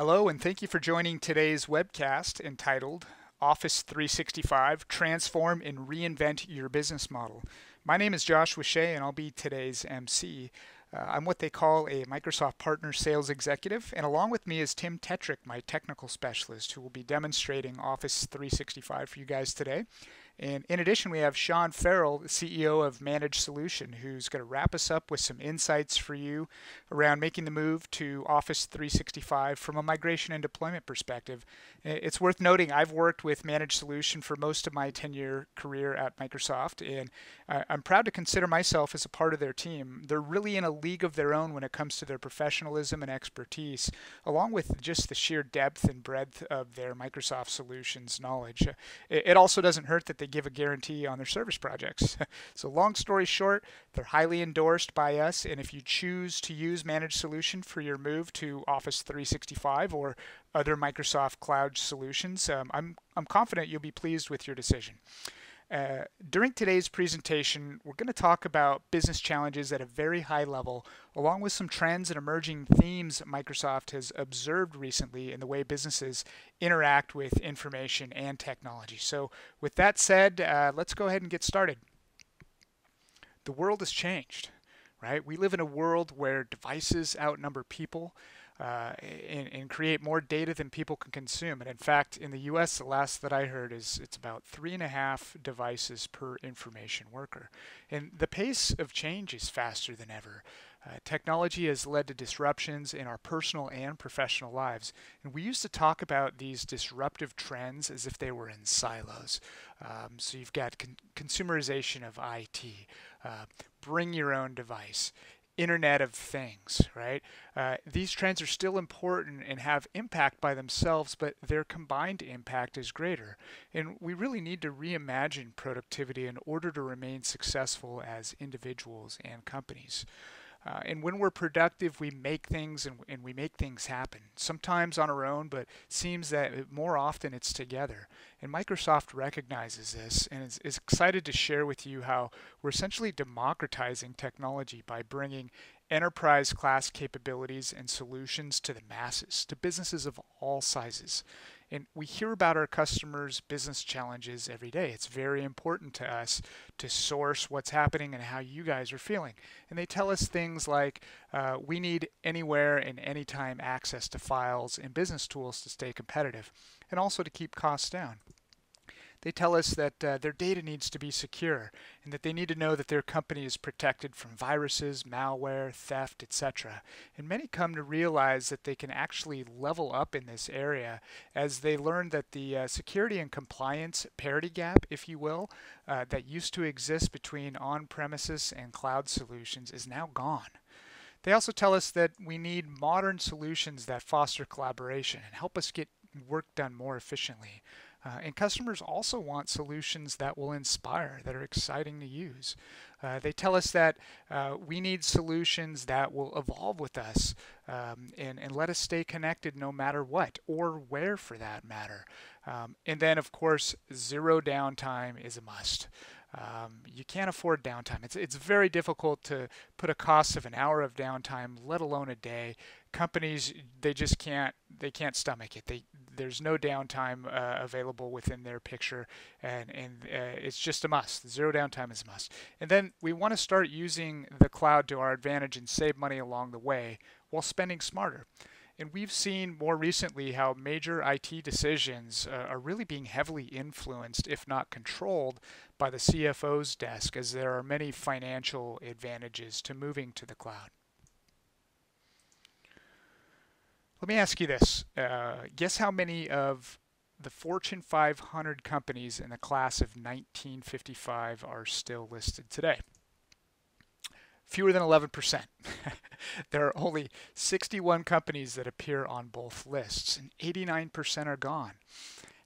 Hello, and thank you for joining today's webcast entitled Office 365, Transform and Reinvent Your Business Model. My name is Joshua Shea, and I'll be today's MC. I'm what they call a Microsoft Partner Sales Executive, and along with me is Tim Tetrick, my technical specialist, who will be demonstrating Office 365 for you guys today. And in addition, we have Sean Ferrell, CEO of Managed Solution, who's going to wrap us up with some insights for you around making the move to Office 365 from a migration and deployment perspective. It's worth noting I've worked with Managed Solution for most of my 10-year career at Microsoft, and I'm proud to consider myself as a part of their team. They're really in a league of their own when it comes to their professionalism and expertise, along with just the sheer depth and breadth of their Microsoft Solutions knowledge. It also doesn't hurt that they give a guarantee on their service projects. So long story short, they're highly endorsed by us, and if you choose to use Managed Solution for your move to Office 365 or other Microsoft Cloud solutions, I'm confident you'll be pleased with your decision. During today's presentation, we're going to talk about business challenges at a very high level, along with some trends and emerging themes Microsoft has observed recently in the way businesses interact with information and technology. So with that said, let's go ahead and get started. The world has changed, right? We live in a world where devices outnumber people and create more data than people can consume. And in fact, in the US, the last that I heard is it's about 3.5 devices per information worker. And the pace of change is faster than ever. Technology has led to disruptions in our personal and professional lives. And we used to talk about these disruptive trends as if they were in silos. So you've got consumerization of IT, bring your own device, Internet of Things, right? These trends are still important and have impact by themselves, but their combined impact is greater. And we really need to reimagine productivity in order to remain successful as individuals and companies. And when we're productive, we make things and we make things happen, sometimes on our own, but seems that more often it's together. And Microsoft recognizes this and is excited to share with you how we're essentially democratizing technology by bringing enterprise-class capabilities and solutions to the masses, to businesses of all sizes. And we hear about our customers' business challenges every day. It's very important to us to source what's happening and how you guys are feeling. And they tell us things like, we need anywhere and anytime access to files and business tools to stay competitive and also to keep costs down. They tell us that their data needs to be secure and that they need to know that their company is protected from viruses, malware, theft, etc. And many come to realize that they can actually level up in this area as they learn that the security and compliance parity gap, if you will, that used to exist between on-premises and cloud solutions is now gone. They also tell us that we need modern solutions that foster collaboration and help us get work done more efficiently. And customers also want solutions that will inspire, that are exciting to use. They tell us that we need solutions that will evolve with us and let us stay connected no matter what or where for that matter. And then, of course, zero downtime is a must. You can't afford downtime. It's very difficult to put a cost of an hour of downtime, let alone a day. Companies, they just can't stomach it. There's no downtime available within their picture, and it's just a must. Zero downtime is a must. And then we want to start using the cloud to our advantage and save money along the way while spending smarter. And we've seen more recently how major IT decisions are really being heavily influenced, if not controlled, by the CFO's desk, as there are many financial advantages to moving to the cloud. Let me ask you this. Guess how many of the Fortune 500 companies in the class of 1955 are still listed today? Fewer than 11%. There are only 61 companies that appear on both lists, and 89% are gone.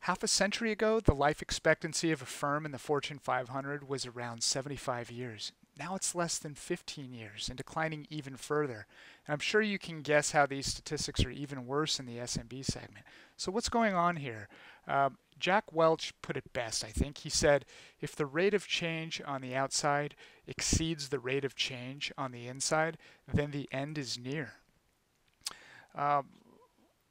Half a century ago, the life expectancy of a firm in the Fortune 500 was around 75 years. Now it's less than 15 years and declining even further. And I'm sure you can guess how these statistics are even worse in the SMB segment. So what's going on here? Jack Welch put it best, I think. He said, if the rate of change on the outside exceeds the rate of change on the inside, then the end is near.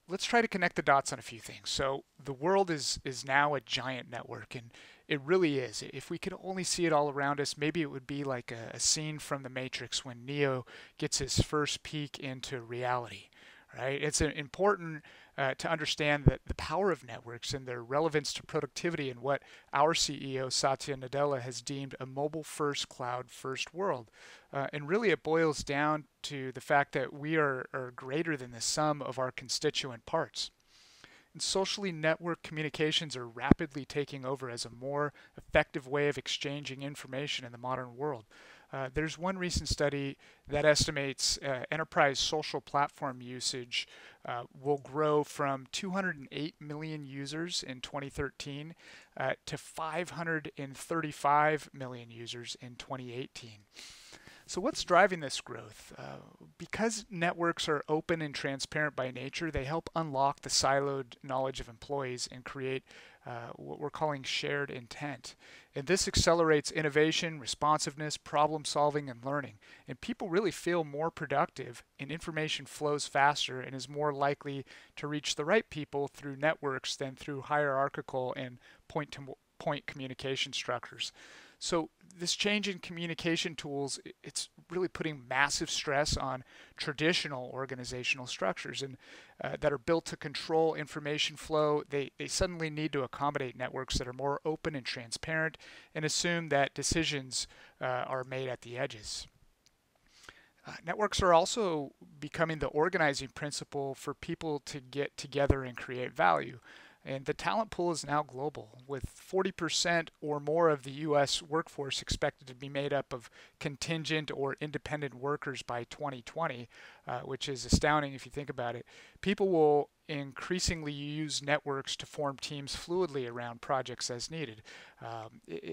let's try to connect the dots on a few things. So the world is now a giant network, and it really is. If we could only see it all around us, maybe it would be like a scene from The Matrix when Neo gets his first peek into reality, right? It's important to understand that the power of networks and their relevance to productivity and what our CEO, Satya Nadella, has deemed a mobile-first, cloud-first world. And really it boils down to the fact that we are greater than the sum of our constituent parts. And socially networked communications are rapidly taking over as a more effective way of exchanging information in the modern world. There's one recent study that estimates enterprise social platform usage will grow from 208 million users in 2013 to 535 million users in 2018. So what's driving this growth? Because networks are open and transparent by nature, they help unlock the siloed knowledge of employees and create what we're calling shared intent. And this accelerates innovation, responsiveness, problem solving, and learning. And people really feel more productive, and information flows faster and is more likely to reach the right people through networks than through hierarchical and point-to-point communication structures. So this change in communication tools, it's really putting massive stress on traditional organizational structures and that are built to control information flow. They suddenly need to accommodate networks that are more open and transparent and assume that decisions are made at the edges. Networks are also becoming the organizing principle for people to get together and create value. And the talent pool is now global, with 40% or more of the U.S. workforce expected to be made up of contingent or independent workers by 2020, which is astounding if you think about it. People will increasingly use networks to form teams fluidly around projects as needed.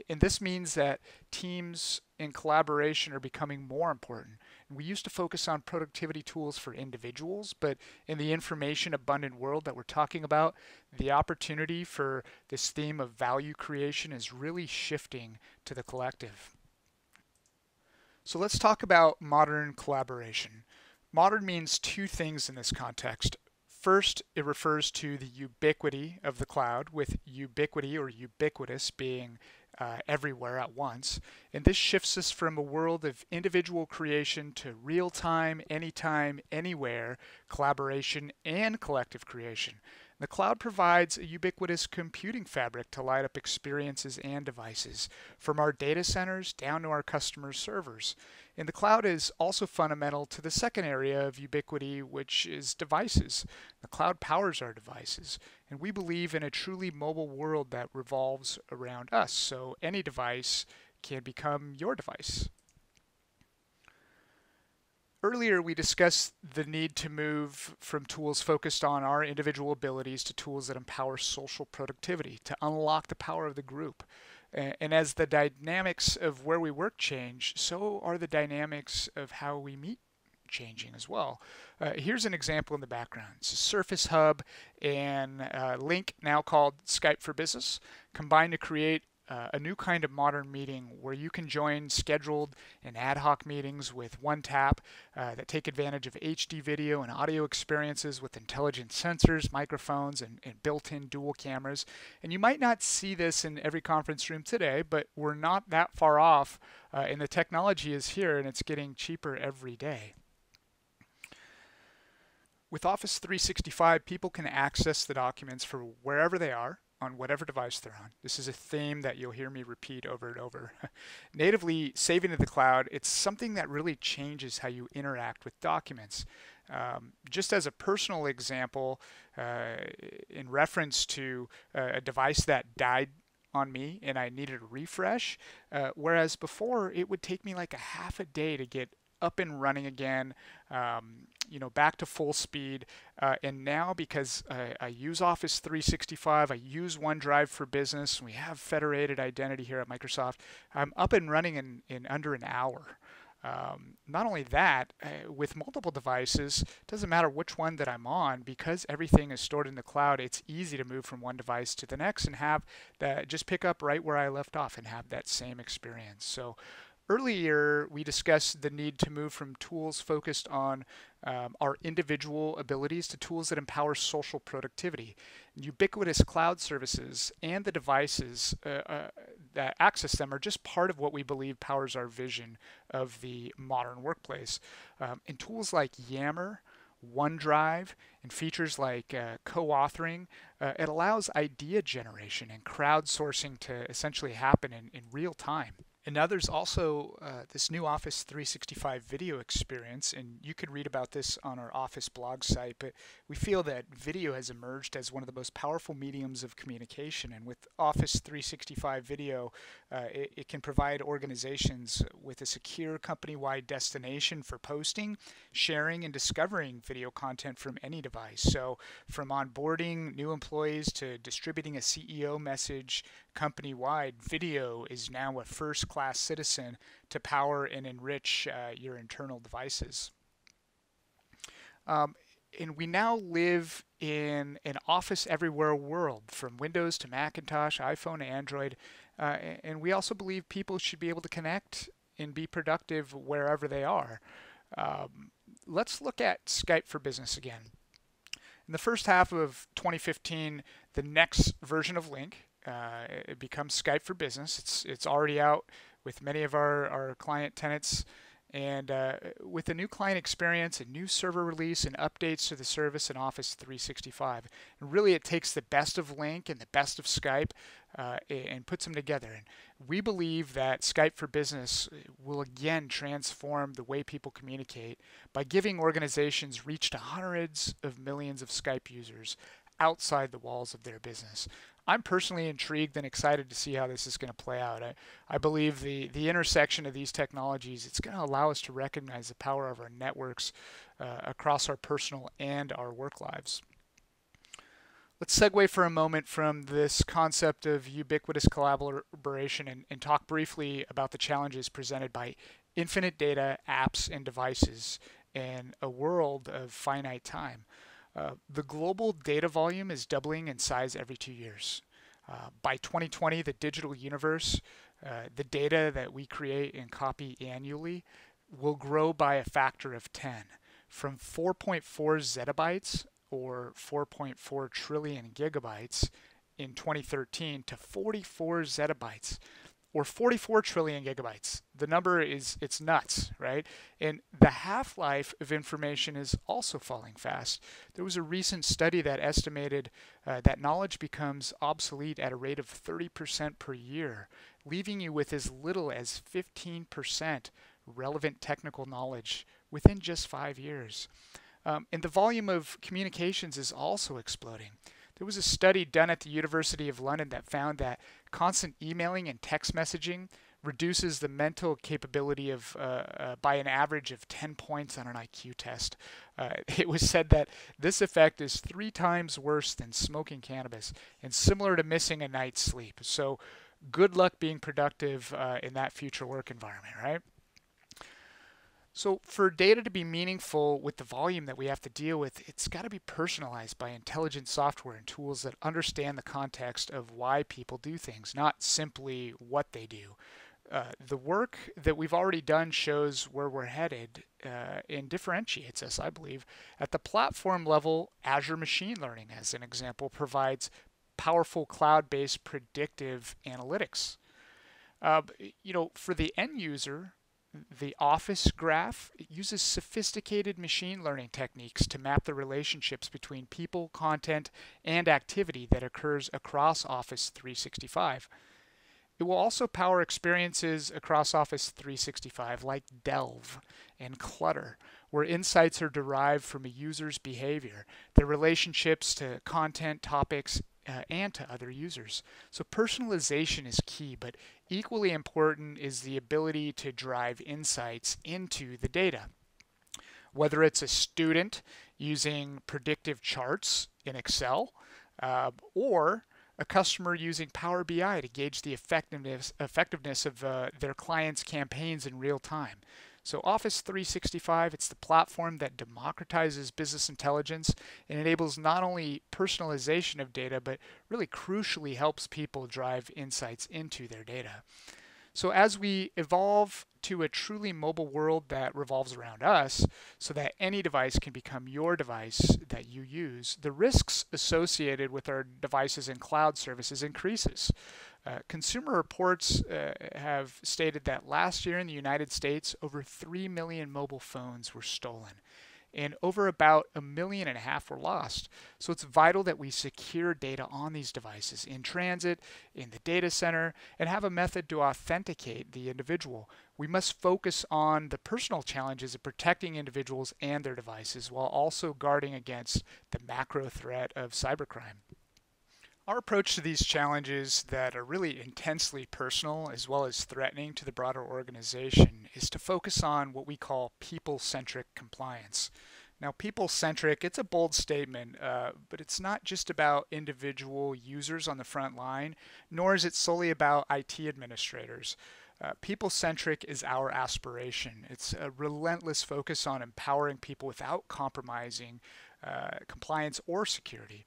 And this means that teams and collaboration are becoming more important. And we used to focus on productivity tools for individuals, but in the information abundant world that we're talking about, the opportunity for this theme of value creation is really shifting to the collective. So let's talk about modern collaboration. Modern means two things in this context. First, it refers to the ubiquity of the cloud, with ubiquity or ubiquitous being everywhere at once. And this shifts us from a world of individual creation to real-time, anytime, anywhere collaboration and collective creation. The cloud provides a ubiquitous computing fabric to light up experiences and devices, from our data centers down to our customers' servers. And the cloud is also fundamental to the second area of ubiquity, which is devices. The cloud powers our devices, and we believe in a truly mobile world that revolves around us, so any device can become your device. Earlier, we discussed the need to move from tools focused on our individual abilities to tools that empower social productivity, to unlock the power of the group. And as the dynamics of where we work change, so are the dynamics of how we meet changing as well. Here's an example in the background. It's a Surface Hub and Link, now called Skype for Business, combined to create a new kind of modern meeting where you can join scheduled and ad hoc meetings with one tap that take advantage of HD video and audio experiences with intelligent sensors, microphones, and built-in dual cameras. And you might not see this in every conference room today, but we're not that far off, and the technology is here and it's getting cheaper every day. With Office 365, people can access the documents from wherever they are, on whatever device they're on. This is a theme that you'll hear me repeat over and over. Natively saving to the cloud, it's something that really changes how you interact with documents. Just as a personal example, in reference to a device that died on me and I needed a refresh, whereas before it would take me like a half a day to get up and running again, you know, back to full speed. And now, because I use Office 365, I use OneDrive for Business, and we have federated identity here at Microsoft, I'm up and running in under an hour. Not only that, with multiple devices, it doesn't matter which one that I'm on, because everything is stored in the cloud, it's easy to move from one device to the next and have that, just pick up right where I left off and have that same experience. So Earlier, we discussed the need to move from tools focused on our individual abilities to tools that empower social productivity. Ubiquitous cloud services and the devices that access them are just part of what we believe powers our vision of the modern workplace. And tools like Yammer, OneDrive, and features like co-authoring, it allows idea generation and crowdsourcing to essentially happen in real time. And now there's also this new Office 365 video experience, and you can read about this on our Office blog site, but we feel that video has emerged as one of the most powerful mediums of communication, and with Office 365 video, it can provide organizations with a secure company-wide destination for posting, sharing, and discovering video content from any device. So from onboarding new employees to distributing a CEO message company-wide, video is now a first-class citizen to power and enrich your internal devices. And we now live in an office everywhere world, from Windows to Macintosh, iPhone to Android, and we also believe people should be able to connect and be productive wherever they are. Let's look at Skype for Business again. In the first half of 2015, the next version of Link, it becomes Skype for Business. It's already out with many of our client tenants, and with a new client experience, a new server release, and updates to the service in Office 365. And really, it takes the best of Link and the best of Skype and puts them together. And we believe that Skype for Business will again transform the way people communicate by giving organizations reach to hundreds of millions of Skype users outside the walls of their business. I'm personally intrigued and excited to see how this is going to play out. I believe the intersection of these technologies, it's going to allow us to recognize the power of our networks across our personal and our work lives. Let's segue for a moment from this concept of ubiquitous collaboration and talk briefly about the challenges presented by infinite data, apps, and devices in a world of finite time. The global data volume is doubling in size every 2 years. By 2020, the digital universe, the data that we create and copy annually, will grow by a factor of 10, from 4.4 zettabytes, or 4.4 trillion gigabytes, in 2013 to 44 zettabytes, or 44 trillion gigabytes. The number is, it's nuts, right? And the half-life of information is also falling fast. There was a recent study that estimated that knowledge becomes obsolete at a rate of 30% per year, leaving you with as little as 15% relevant technical knowledge within just 5 years. And the volume of communications is also exploding. There was a study done at the University of London that found that constant emailing and text messaging reduces the mental capability of by an average of 10 points on an IQ test. It was said that this effect is 3 times worse than smoking cannabis and similar to missing a night's sleep. So good luck being productive in that future work environment, right? So for data to be meaningful with the volume that we have to deal with, it's got to be personalized by intelligent software and tools that understand the context of why people do things, not simply what they do. The work that we've already done shows where we're headed and differentiates us, I believe. At the platform level, Azure Machine Learning, as an example, provides powerful cloud-based predictive analytics. For the end user, the Office Graph, it uses sophisticated machine learning techniques to map the relationships between people, content, and activity that occurs across Office 365. It will also power experiences across Office 365 like Delve and Clutter, where insights are derived from a user's behavior, their relationships to content, topics, and to other users. So personalization is key, but equally important is the ability to drive insights into the data. Whether it's a student using predictive charts in Excel, or a customer using Power BI to gauge the effectiveness of their clients' campaigns in real time. So Office 365, it's the platform that democratizes business intelligence and enables not only personalization of data, but really crucially helps people drive insights into their data. So as we evolve to a truly mobile world that revolves around us, so that any device can become your device that you use, the risks associated with our devices and cloud services increases. Consumer Reports have stated that last year in the United States, over 3 million mobile phones were stolen, and over about 1.5 million were lost. So it's vital that we secure data on these devices in transit, in the data center, and have a method to authenticate the individual. We must focus on the personal challenges of protecting individuals and their devices while also guarding against the macro threat of cybercrime. Our approach to these challenges that are really intensely personal as well as threatening to the broader organization is to focus on what we call people-centric compliance. Now, people-centric, it's a bold statement, but it's not just about individual users on the front line, nor is it solely about IT administrators. People-centric is our aspiration. It's a relentless focus on empowering people without compromising compliance or security.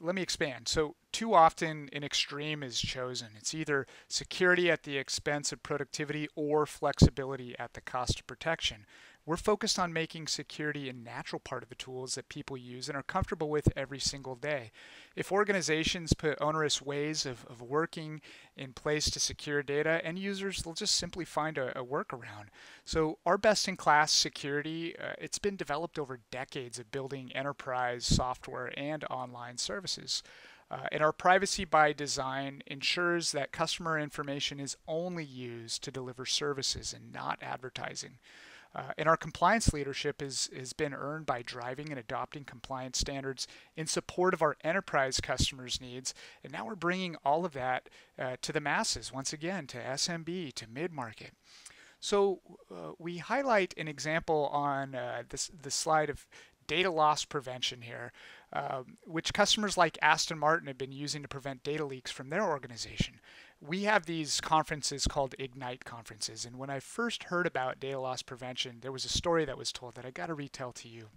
Let me expand. So too often an extreme is chosen. It's either security at the expense of productivity or flexibility at the cost of protection. We're focused on making security a natural part of the tools that people use and are comfortable with every single day. If organizations put onerous ways of working in place to secure data, end users will just simply find a workaround. So our best-in-class security, it's been developed over decades of building enterprise software and online services. And our privacy by design ensures that customer information is only used to deliver services and not advertising. And our compliance leadership has been earned by driving and adopting compliance standards in support of our enterprise customers' needs. And now we're bringing all of that to the masses, once again, to SMB, to mid-market. So we highlight an example on this slide of data loss prevention here, which customers like Aston Martin have been using to prevent data leaks from their organization. We have these conferences called Ignite conferences, and when I first heard about data loss prevention, there was a story that was told that I got to retell to you.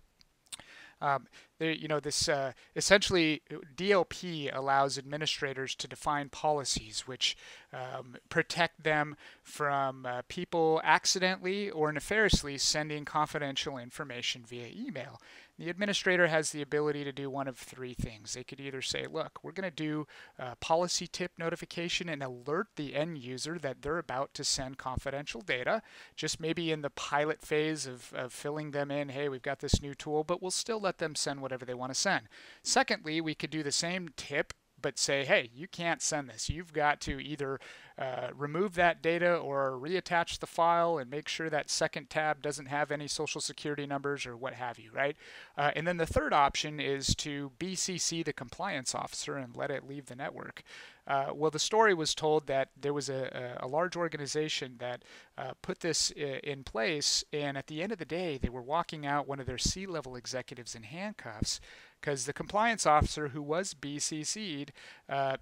Essentially DLP allows administrators to define policies which protect them from people accidentally or nefariously sending confidential information via email. The administrator has the ability to do one of three things. They could either say, look, we're going to do a policy tip notification and alert the end user that they're about to send confidential data, just maybe in the pilot phase of filling them in, hey, we've got this new tool, but we'll still let them send whatever they want to send. Secondly, we could do the same tip, but say, hey, you can't send this. You've got to either remove that data or reattach the file and make sure that second tab doesn't have any social security numbers or what have you, right? And then the third option is to BCC the compliance officer and let it leave the network. Well, the story was told that there was a large organization that put this in place, and at the end of the day, they were walking out one of their C-level executives in handcuffs because the compliance officer who was BCC'd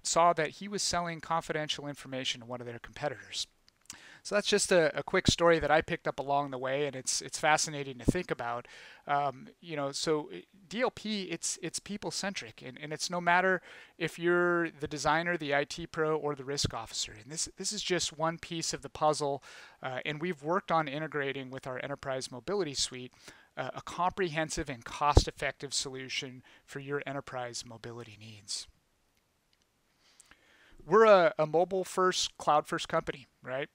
saw that he was selling confidential information to one of their competitors. So that's just a quick story that I picked up along the way, and it's fascinating to think about. So DLP, it's people-centric, and it's no matter if you're the designer, the IT pro, or the risk officer. And this is just one piece of the puzzle, and we've worked on integrating with our Enterprise Mobility Suite a comprehensive and cost-effective solution for your enterprise mobility needs. We're a mobile-first, cloud-first company, right?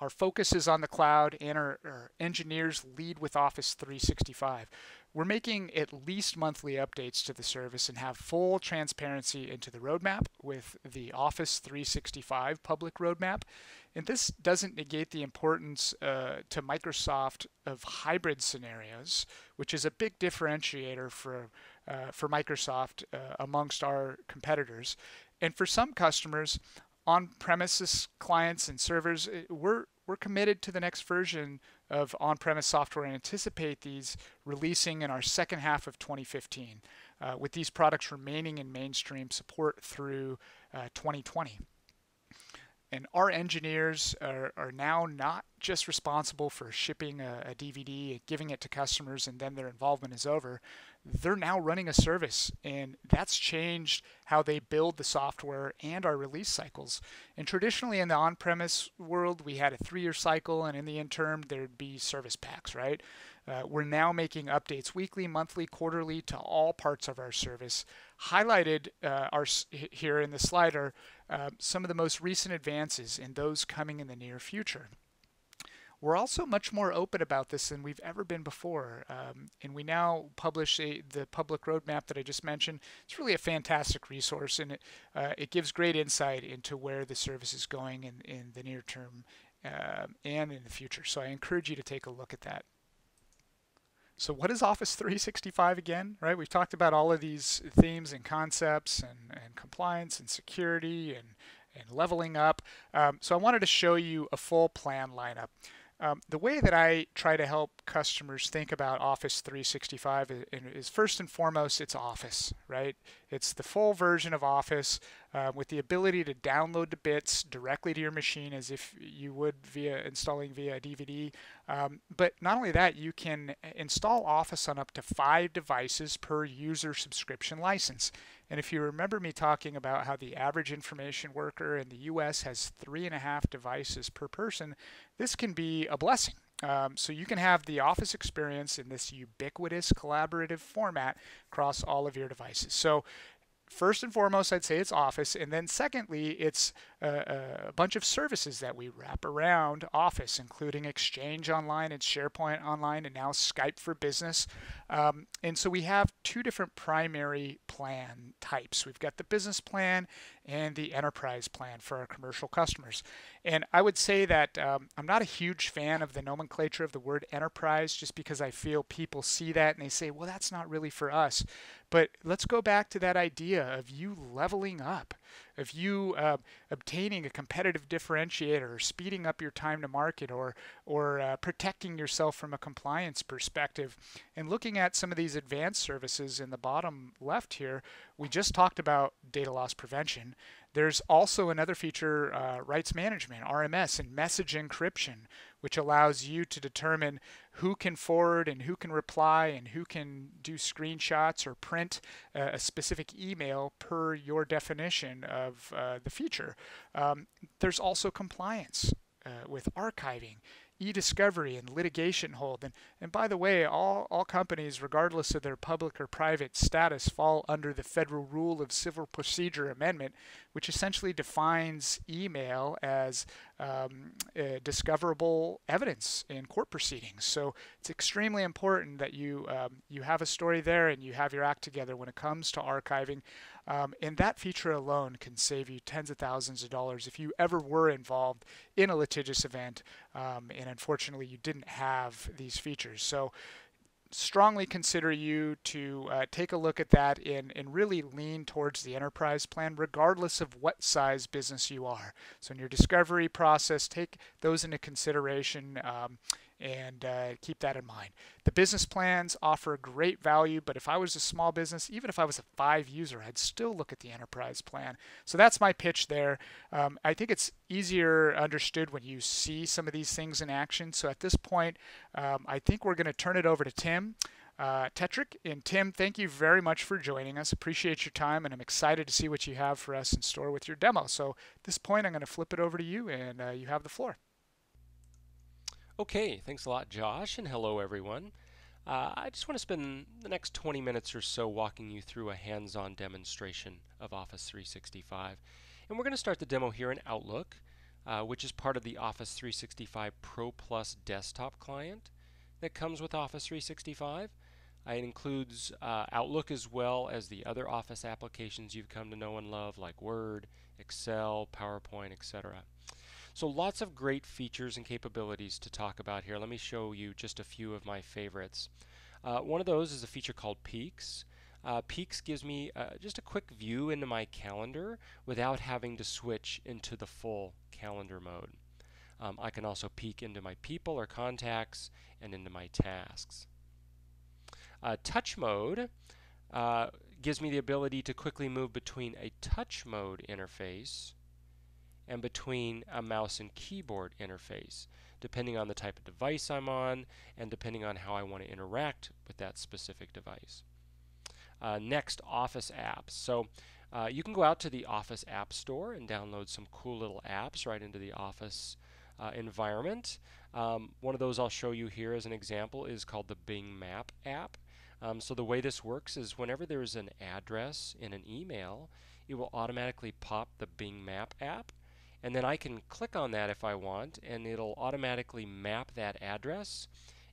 Our focus is on the cloud, and our engineers lead with Office 365. We're making at least monthly updates to the service and have full transparency into the roadmap with the Office 365 public roadmap. And this doesn't negate the importance to Microsoft of hybrid scenarios, which is a big differentiator for Microsoft amongst our competitors. And for some customers, on-premises clients and servers, we're committed to the next version of on-premise software and anticipate these releasing in our second half of 2015, with these products remaining in mainstream support through 2020. And our engineers are now not just responsible for shipping a DVD, giving it to customers, and then their involvement is over. they're now running a service, and that's changed how they build the software and our release cycles. And traditionally in the on-premise world, we had a 3-year cycle, and in the interim, there'd be service packs, right? We're now making updates weekly, monthly, quarterly to all parts of our service. Highlighted here in the slider, some of the most recent advances and those coming in the near future. We're also much more open about this than we've ever been before, and we now publish the public roadmap that I just mentioned. It's really a fantastic resource, and it gives great insight into where the service is going in the near term and in the future. So I encourage you to take a look at that. So what is Office 365 again, right? We've talked about all of these themes and concepts and compliance and security and leveling up. So I wanted to show you a full plan lineup. The way that I try to help customers think about Office 365 is first and foremost, it's Office, right? It's the full version of Office with the ability to download the bits directly to your machine as if you would via DVD. But not only that, you can install Office on up to 5 devices per user subscription license. And if you remember me talking about how the average information worker in the US has 3.5 devices per person, this can be a blessing. So you can have the Office experience in this ubiquitous collaborative format across all of your devices. So first and foremost, I'd say it's Office. And then secondly, it's a bunch of services that we wrap around Office, including Exchange Online and SharePoint Online and now Skype for Business. And so we have 2 different primary plan types. We've got the business plan and the enterprise plan for our commercial customers. And I would say that I'm not a huge fan of the nomenclature of the word enterprise, just because I feel people see that and they say, well, that's not really for us. But let's go back to that idea of you leveling up, of you obtaining a competitive differentiator, or speeding up your time to market, or protecting yourself from a compliance perspective. And looking at some of these advanced services in the bottom left here, we just talked about data loss prevention. There's also another feature, rights management, RMS, and message encryption, which allows you to determine who can forward and who can reply and who can do screenshots or print a specific email per your definition of the feature. There's also compliance with archiving, e-discovery, and litigation hold. And by the way, all companies, regardless of their public or private status, fall under the Federal Rule of Civil Procedure Amendment, which essentially defines email as discoverable evidence in court proceedings. So it's extremely important that you, you have a story there and you have your act together when it comes to archiving. And that feature alone can save you tens of thousands of dollars if you ever were involved in a litigious event and unfortunately you didn't have these features. So strongly consider you to take a look at that and really lean towards the enterprise plan, regardless of what size business you are. So in your discovery process, take those into consideration and keep that in mind. The business plans offer great value, but if I was a small business, even if I was a 5 user, I'd still look at the enterprise plan. So that's my pitch there. I think it's easier understood when you see some of these things in action. So at this point, I think we're gonna turn it over to Tim Tetrick. And Tim, thank you very much for joining us. Appreciate your time, and I'm excited to see what you have for us in store with your demo. So at this point, I'm gonna flip it over to you, and you have the floor. Okay, thanks a lot, Josh, and hello everyone. I just want to spend the next 20 minutes or so walking you through a hands-on demonstration of Office 365. And we're going to start the demo here in Outlook, which is part of the Office 365 Pro Plus desktop client that comes with Office 365. It includes Outlook as well as the other Office applications you've come to know and love, like Word, Excel, PowerPoint, etc. So lots of great features and capabilities to talk about here. Let me show you just a few of my favorites. One of those is a feature called Peaks. Peaks gives me just a quick view into my calendar without having to switch into the full calendar mode. I can also peek into my people or contacts and into my tasks. Touch mode gives me the ability to quickly move between a touch mode interface and between a mouse and keyboard interface, depending on the type of device I'm on and depending on how I want to interact with that specific device. Next, Office apps. So you can go out to the Office App Store and download some cool little apps right into the Office environment. One of those I'll show you here as an example is called the Bing Map app. So the way this works is whenever there's an address in an email, it will automatically pop the Bing Map app, and then I can click on that if I want, and it'll automatically map that address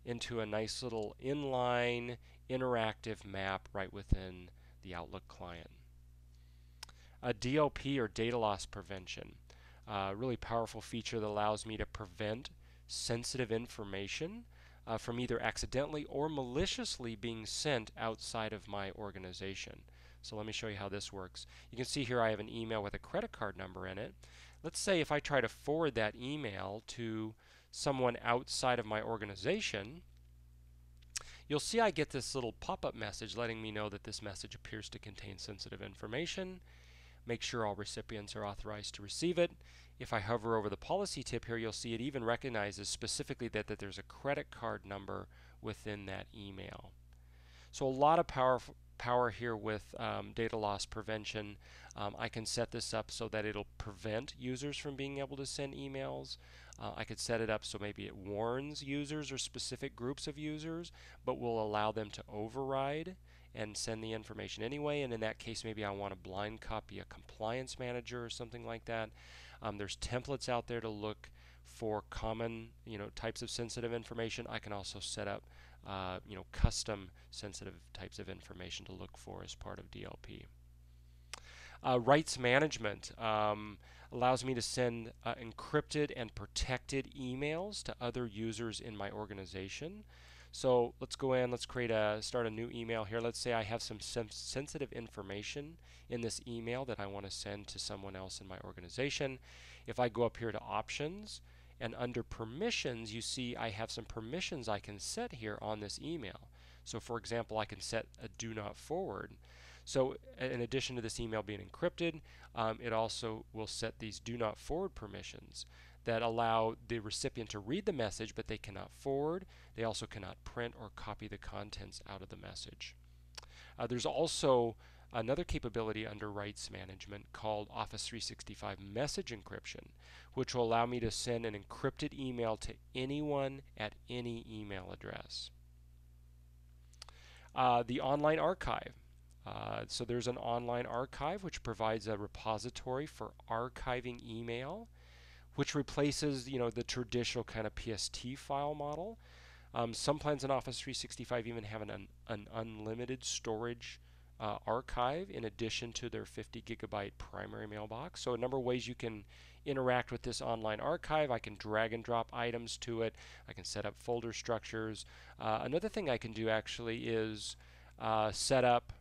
into a nice little inline interactive map right within the Outlook client. A DLP, or data loss prevention, a really powerful feature that allows me to prevent sensitive information from either accidentally or maliciously being sent outside of my organization. So let me show you how this works. You can see here I have an email with a credit card number in it. Let's say if I try to forward that email to someone outside of my organization, you'll see I get this little pop-up message letting me know that this message appears to contain sensitive information. Make sure all recipients are authorized to receive it. If I hover over the policy tip here, you'll see it even recognizes specifically that there's a credit card number within that email. So a lot of power here with data loss prevention. I can set this up so that it'll prevent users from being able to send emails. I could set it up so maybe it warns users or specific groups of users, but will allow them to override and send the information anyway, and in that case maybe I want to blind copy a compliance manager or something like that. There's templates out there to look for common types of sensitive information. I can also set up custom sensitive types of information to look for as part of DLP. Rights management allows me to send encrypted and protected emails to other users in my organization. So let's go in, let's start a new email here. Let's say I have some sensitive information in this email that I want to send to someone else in my organization. If I go up here to options and under permissions, you see I have some permissions I can set here on this email. So for example, I can set a do not forward. So in addition to this email being encrypted, it also will set these do not forward permissions that allow the recipient to read the message, but they cannot forward. They also cannot print or copy the contents out of the message. There's also another capability under rights management called Office 365 message encryption, which will allow me to send an encrypted email to anyone at any email address. The online archive. So there's an online archive which provides a repository for archiving email, which replaces the traditional kind of PST file model. Some plans in Office 365 even have an unlimited storage archive in addition to their 50-gigabyte primary mailbox. So a number of ways you can interact with this online archive. I can drag and drop items to it. I can set up folder structures. Another thing I can do actually is set up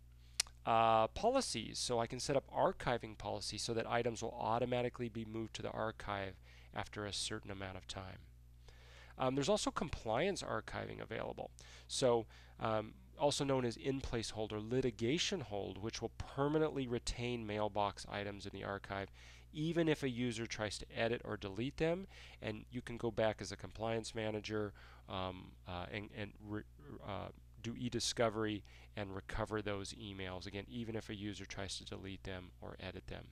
policies. So I can set up archiving policies so that items will automatically be moved to the archive after a certain amount of time. There's also compliance archiving available. So also known as in-place hold or litigation hold, which will permanently retain mailbox items in the archive even if a user tries to edit or delete them, and you can go back as a compliance manager and do e-discovery and recover those emails, again, even if a user tries to delete them or edit them.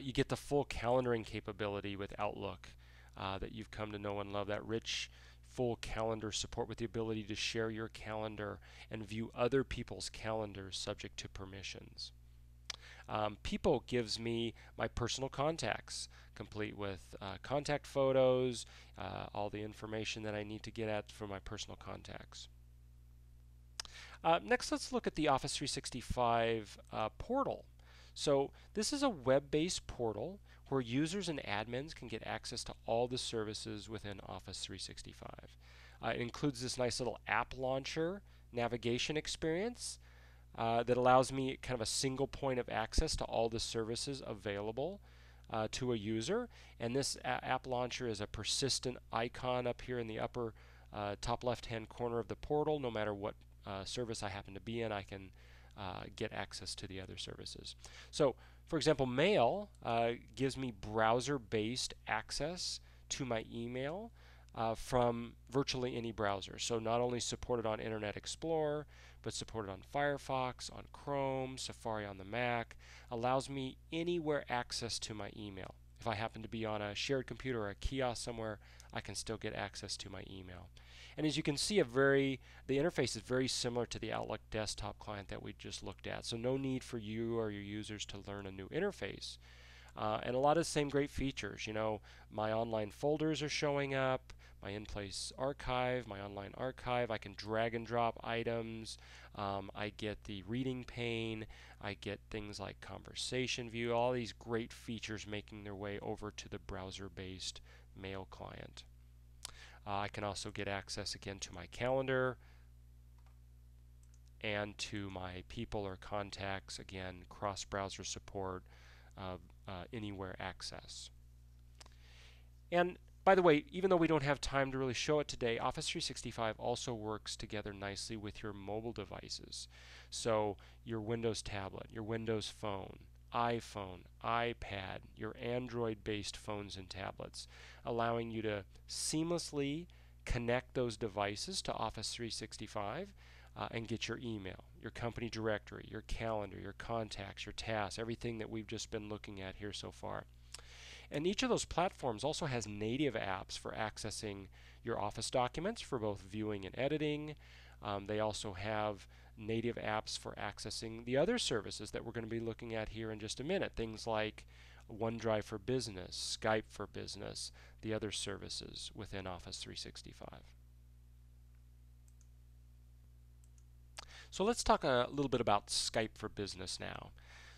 You get the full calendaring capability with Outlook that you've come to know and love, that rich full calendar support with the ability to share your calendar and view other people's calendars subject to permissions. People gives me my personal contacts, complete with contact photos, all the information that I need to get at for my personal contacts. Next, let's look at the Office 365 portal. So this is a web-based portal where users and admins can get access to all the services within Office 365. It includes this nice little app launcher navigation experience that allows me kind of a single point of access to all the services available to a user. And this app launcher is a persistent icon up here in the upper top left-hand corner of the portal. No matter what service I happen to be in, I can get access to the other services. So, for example, Mail gives me browser-based access to my email. from virtually any browser. So not only supported on Internet Explorer, but supported on Firefox, on Chrome, Safari on the Mac, allows me anywhere access to my email. If I happen to be on a shared computer or a kiosk somewhere, I can still get access to my email. And as you can see, the interface is very similar to the Outlook desktop client that we just looked at. So no need for you or your users to learn a new interface. And a lot of the same great features. You know, my online folders are showing up, my in-place archive, my online archive. I can drag and drop items. I get the reading pane. I get things like conversation view, all these great features making their way over to the browser-based mail client. I can also get access again to my calendar and to my people or contacts, again, cross-browser support, anywhere access. And by the way, even though we don't have time to really show it today, Office 365 also works together nicely with your mobile devices. So your Windows tablet, your Windows phone, iPhone, iPad, your Android-based phones and tablets, allowing you to seamlessly connect those devices to Office 365 and get your email, your company directory, your calendar, your contacts, your tasks, everything that we've just been looking at here so far. And each of those platforms also has native apps for accessing your Office documents for both viewing and editing. They also have native apps for accessing the other services that we're going to be looking at here in just a minute. Things like OneDrive for Business, Skype for Business, the other services within Office 365. So let's talk a little bit about Skype for Business now.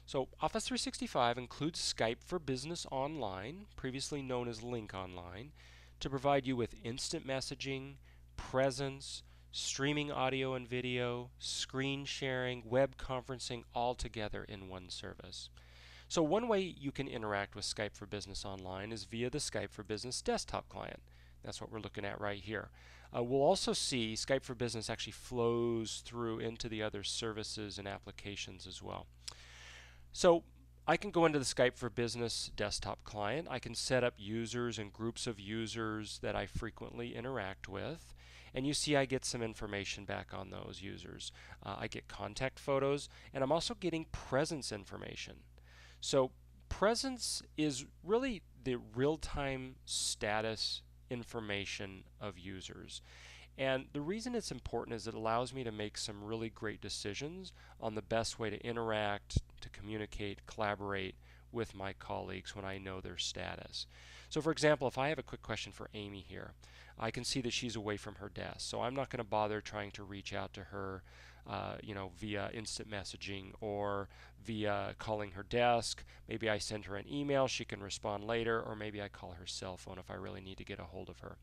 So Office 365 includes Skype for Business Online, previously known as Link Online, to provide you with instant messaging, presence, streaming audio and video, screen sharing, web conferencing, all together in one service. So one way you can interact with Skype for Business Online is via the Skype for Business desktop client. That's what we're looking at right here. We'll also see Skype for Business actually flows through into the other services and applications as well. So I can go into the Skype for Business desktop client. I can set up users and groups of users that I frequently interact with. And you see I get some information back on those users. I get contact photos, and I'm also getting presence information. So presence is really the real-time status information of users. And the reason it's important is it allows me to make some really great decisions on the best way to interact, to communicate, collaborate with my colleagues when I know their status. So for example, if I have a quick question for Amy here, I can see that she's away from her desk. So I'm not going to bother trying to reach out to her you know, via instant messaging or via calling her desk. Maybe I send her an email, she can respond later, or maybe I call her cell phone if I really need to get a hold of her.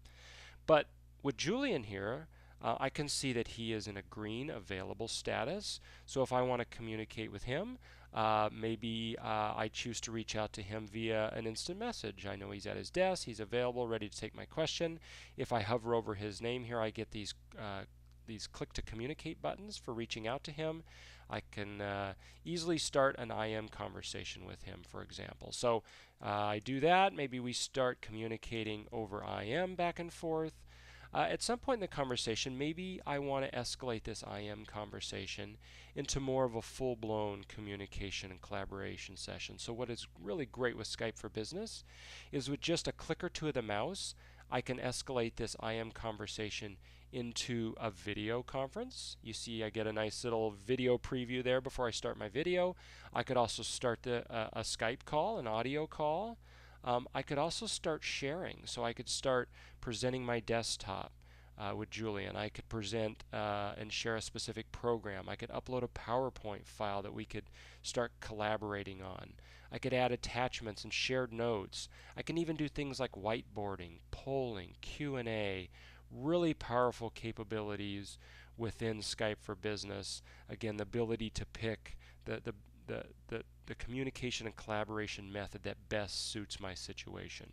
But with Julian here, I can see that he is in a green available status. So if I want to communicate with him, maybe I choose to reach out to him via an instant message. I know he's at his desk, he's available, ready to take my question. If I hover over his name here, I get these click to communicate buttons for reaching out to him. I can easily start an IM conversation with him, for example. So I do that, maybe we start communicating over IM back and forth. At some point in the conversation, maybe I want to escalate this IM conversation into more of a full-blown communication and collaboration session. So what is really great with Skype for Business is with just a click or two of the mouse, I can escalate this IM conversation into a video conference. You see I get a nice little video preview there before I start my video. I could also start a Skype call, an audio call. I could also start sharing, so I could start presenting my desktop with Julian. I could present and share a specific program. I could upload a PowerPoint file that we could start collaborating on. I could add attachments and shared notes. I can even do things like whiteboarding, polling, Q&A, really powerful capabilities within Skype for Business. Again, the ability to pick the communication and collaboration method that best suits my situation.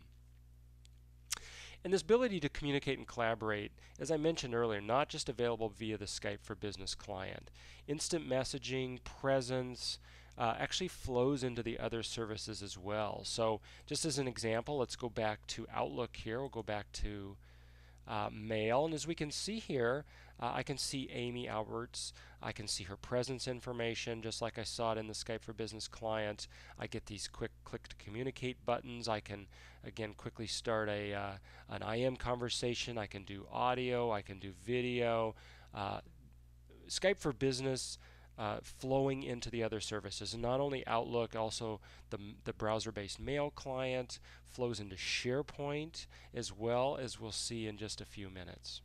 And this ability to communicate and collaborate, as I mentioned earlier, not just available via the Skype for Business client. Instant messaging, presence, actually flows into the other services as well. So just as an example, let's go back to Outlook here. We'll go back to mail. And as we can see here, I can see Amy Alberts. I can see her presence information, just like I saw it in the Skype for Business client. I get these quick click to communicate buttons. I can, again, quickly start a an IM conversation. I can do audio. I can do video. Skype for Business flowing into the other services, and not only Outlook, also the browser-based mail client flows into SharePoint as well, as we'll see in just a few minutes.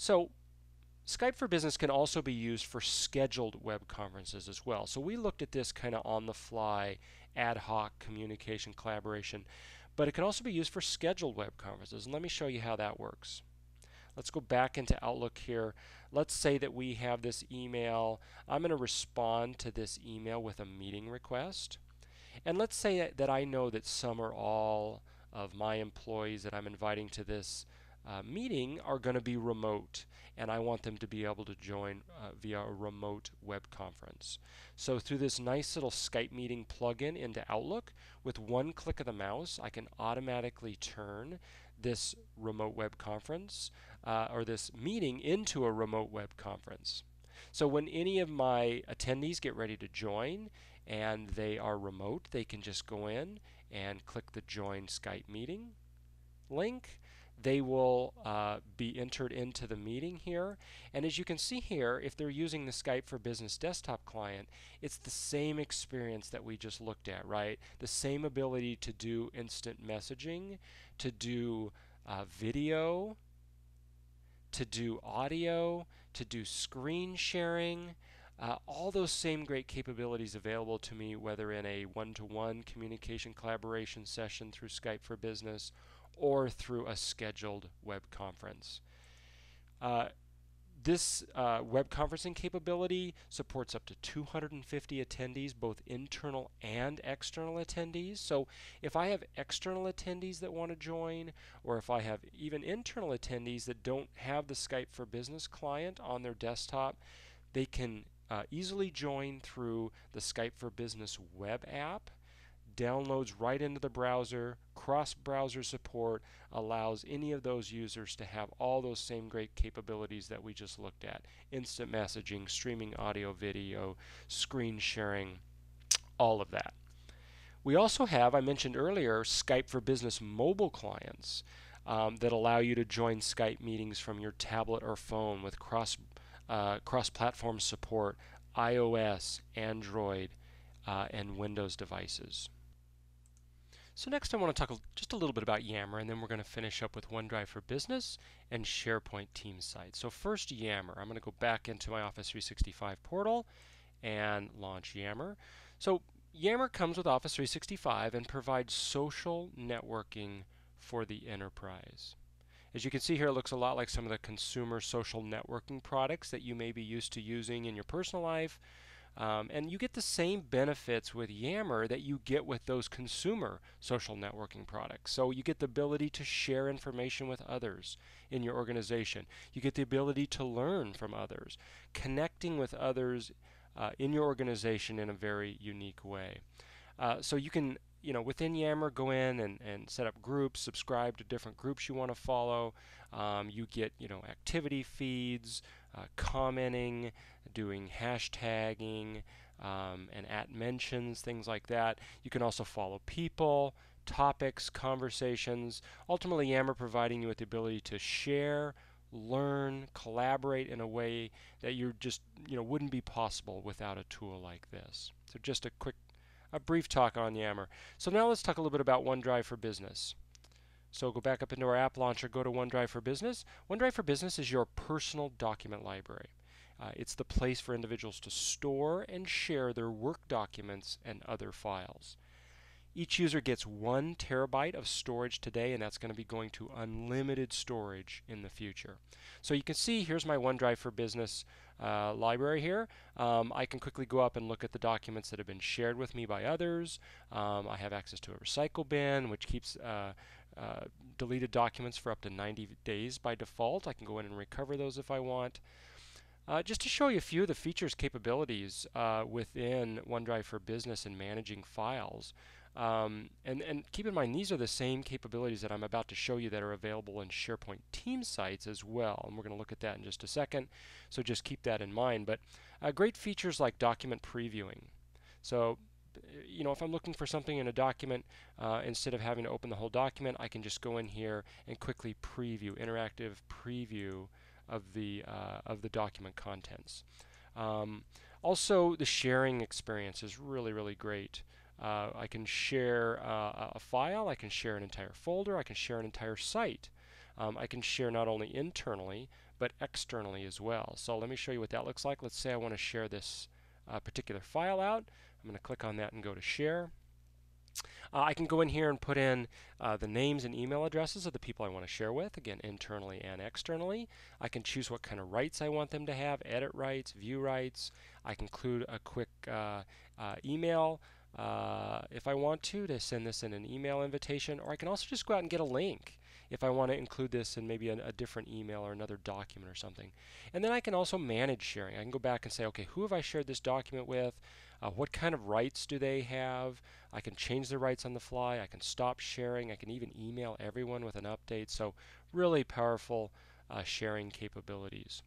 So Skype for Business can also be used for scheduled web conferences as well. So we looked at this kind of on the fly, ad hoc communication collaboration, but it can also be used for scheduled web conferences, and let me show you how that works. Let's go back into Outlook here. Let's say that we have this email. I'm going to respond to this email with a meeting request. And let's say that I know that some or all of my employees that I'm inviting to this meeting are going to be remote, and I want them to be able to join via a remote web conference. So through this nice little Skype meeting plugin into Outlook, with one click of the mouse, I can automatically turn this remote web conference or this meeting into a remote web conference. So when any of my attendees get ready to join and they are remote, they can just go in and click the Join Skype Meeting link. They will be entered into the meeting here, and as you can see here, if they're using the Skype for Business desktop client, it's the same experience that we just looked at, right? The same ability to do instant messaging, to do video, to do audio, to do screen sharing, all those same great capabilities available to me, whether in a one-to-one communication collaboration session through Skype for Business or through a scheduled web conference. This web conferencing capability supports up to 250 attendees, both internal and external attendees. So if I have external attendees that want to join, or if I have even internal attendees that don't have the Skype for Business client on their desktop, they can easily join through the Skype for Business web app. Downloads right into the browser, cross-browser support, allows any of those users to have all those same great capabilities that we just looked at. Instant messaging, streaming audio, video, screen sharing, all of that. We also have, I mentioned earlier, Skype for Business mobile clients that allow you to join Skype meetings from your tablet or phone with cross-platform support, iOS, Android, and Windows devices. So next I want to talk just a little bit about Yammer, and then we're going to finish up with OneDrive for Business and SharePoint team sites. So first, Yammer. I'm going to go back into my Office 365 portal and launch Yammer. So Yammer comes with Office 365 and provides social networking for the enterprise. As you can see here, it looks a lot like some of the consumer social networking products that you may be used to using in your personal life. And you get the same benefits with Yammer that you get with those consumer social networking products. So you get the ability to share information with others in your organization. You get the ability to learn from others, connecting with others in your organization in a very unique way. So you can, within Yammer, go in and set up groups, subscribe to different groups you want to follow. You get, activity feeds, commenting, doing hashtagging, and at mentions, things like that. You can also follow people, topics, conversations. Ultimately, Yammer providing you with the ability to share, learn, collaborate in a way that you just, wouldn't be possible without a tool like this. So just a brief talk on Yammer. So now let's talk a little bit about OneDrive for Business. So go back up into our app launcher, go to OneDrive for Business. OneDrive for Business is your personal document library. It's the place for individuals to store and share their work documents and other files. Each user gets 1 terabyte of storage today, and that's going to be going to unlimited storage in the future. So you can see here's my OneDrive for Business library here. I can quickly go up and look at the documents that have been shared with me by others. I have access to a recycle bin, which keeps deleted documents for up to 90 days by default. I can go in and recover those if I want. Just to show you a few of the features capabilities within OneDrive for Business and managing files, And keep in mind, these are the same capabilities that I'm about to show you that are available in SharePoint team sites as well. And we're going to look at that in just a second. So just keep that in mind. But great features like document previewing. So, you know, if I'm looking for something in a document, instead of having to open the whole document, I can just go in here and quickly preview, interactive preview of the document contents. Also, the sharing experience is really, really great. I can share a file, I can share an entire folder, I can share an entire site. I can share not only internally, but externally as well. So let me show you what that looks like. Let's say I want to share this particular file out. I'm going to click on that and go to share. I can go in here and put in the names and email addresses of the people I want to share with, again, internally and externally. I can choose what kind of rights I want them to have, edit rights, view rights. I can include a quick email if I want to send this in an email invitation, or I can also just go out and get a link if I want to include this in maybe a different email or another document or something. And then I can also manage sharing. I can go back and say, okay, who have I shared this document with? What kind of rights do they have? I can change the rights on the fly. I can stop sharing. I can even email everyone with an update. So really powerful sharing capabilities.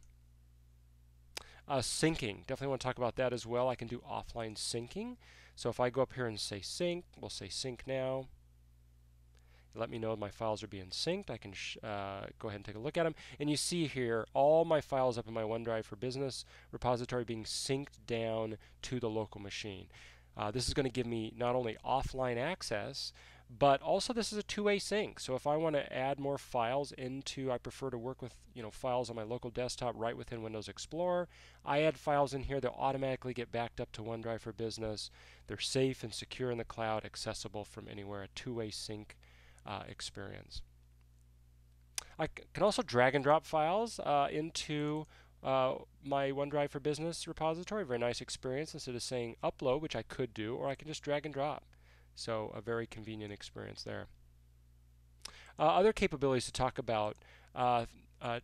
Syncing, definitely want to talk about that as well. I can do offline syncing. So if I go up here and say sync, we'll say sync now. Let me know if my files are being synced. I can go ahead and take a look at them. And you see here all my files up in my OneDrive for Business repository being synced down to the local machine. This is going to give me not only offline access, but also this is a two-way sync. So if I want to add more files into, I prefer to work with, you know, files on my local desktop right within Windows Explorer. I add files in here, they'll automatically get backed up to OneDrive for Business. They're safe and secure in the cloud, accessible from anywhere, a two-way sync experience. I can also drag and drop files into my OneDrive for Business repository. Very nice experience. Instead of saying upload, which I could do, or I can just drag and drop. So a very convenient experience there. Other capabilities to talk about,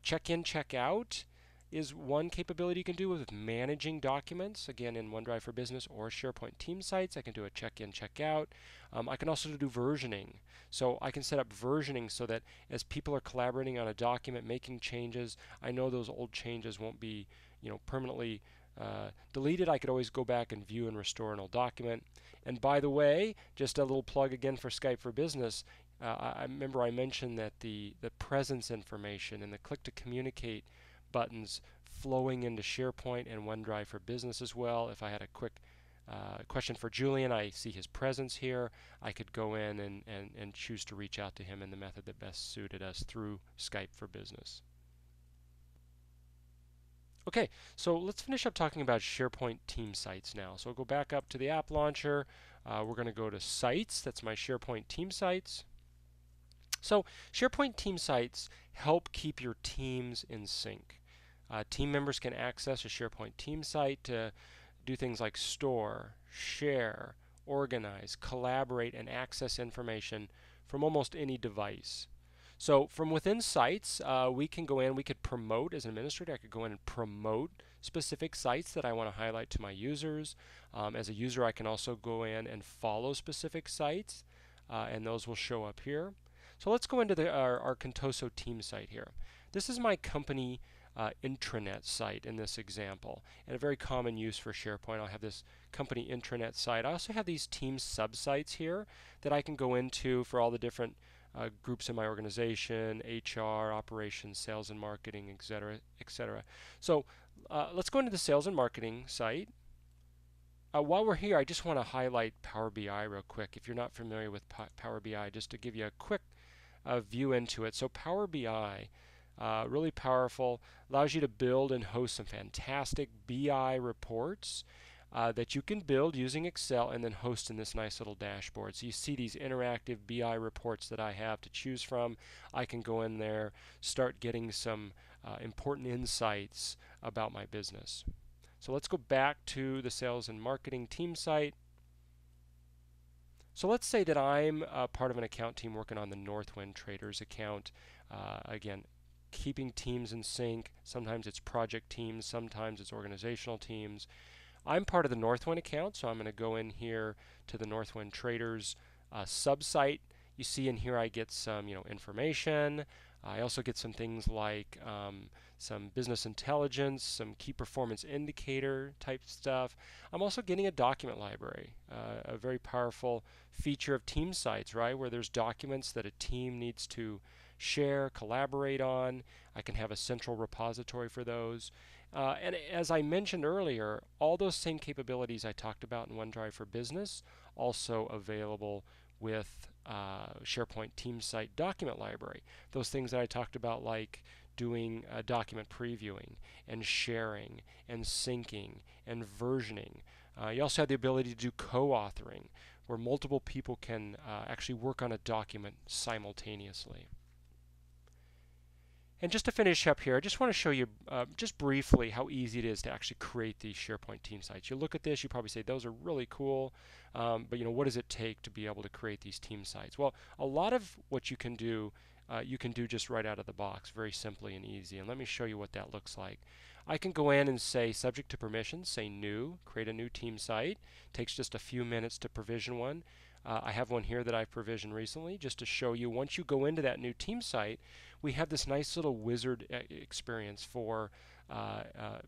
check-in, check-out is one capability you can do with managing documents, again in OneDrive for Business or SharePoint team sites. I can do a check-in, check-out. I can also do versioning. So I can set up versioning so that as people are collaborating on a document, making changes, I know those old changes won't be, you know, permanently deleted. I could always go back and view and restore an old document. And by the way, just a little plug again for Skype for Business. I remember I mentioned that the presence information and the click to communicate buttons flowing into SharePoint and OneDrive for Business as well. If I had a quick question for Julian, I see his presence here. I could go in and choose to reach out to him in the method that best suited us through Skype for Business. Okay, so let's finish up talking about SharePoint team sites now. So I'll go back up to the app launcher. We're going to go to Sites. That's my SharePoint team sites. So SharePoint team sites help keep your teams in sync. Team members can access a SharePoint team site to do things like store, share, organize, collaborate, and access information from almost any device. So from within sites, we can go in, we could promote, as an administrator, I could go in and promote specific sites that I want to highlight to my users. As a user, I can also go in and follow specific sites, and those will show up here. So let's go into our Contoso team site here. This is my company intranet site in this example, and a very common use for SharePoint. I'll have this company intranet site. I also have these team subsites here that I can go into for all the different groups in my organization, HR, operations, sales and marketing, etc., etc. So let's go into the sales and marketing site. While we're here, I just want to highlight Power BI real quick. If you're not familiar with Power BI, just to give you a quick view into it. So Power BI, really powerful, allows you to build and host some fantastic BI reports that you can build using Excel and then host in this nice little dashboard. So you see these interactive BI reports that I have to choose from. I can go in there, start getting some important insights about my business. So let's go back to the sales and marketing team site. So let's say that I'm part of an account team working on the Northwind Traders account. Again, keeping teams in sync. Sometimes it's project teams, sometimes it's organizational teams. I'm part of the Northwind account, so I'm going to go in here to the Northwind Traders subsite. You see in here I get some information. I also get some things like some business intelligence, some key performance indicator type stuff. I'm also getting a document library, a very powerful feature of team sites, right, where there's documents that a team needs to share, collaborate on. I can have a central repository for those. And as I mentioned earlier, all those same capabilities I talked about in OneDrive for Business also available with SharePoint Team Site Document Library. Those things that I talked about, like doing document previewing and sharing and syncing and versioning. You also have the ability to do co-authoring, where multiple people can actually work on a document simultaneously. And just to finish up here, I just want to show you just briefly how easy it is to actually create these SharePoint team sites. You look at this, you probably say, those are really cool, but what does it take to be able to create these team sites? Well, a lot of what you can do just right out of the box, very simply and easy. And let me show you what that looks like. I can go in and say, subject to permission, say new, create a new team site. Takes just a few minutes to provision one. I have one here that I've provisioned recently just to show you. Once you go into that new team site, we have this nice little wizard experience for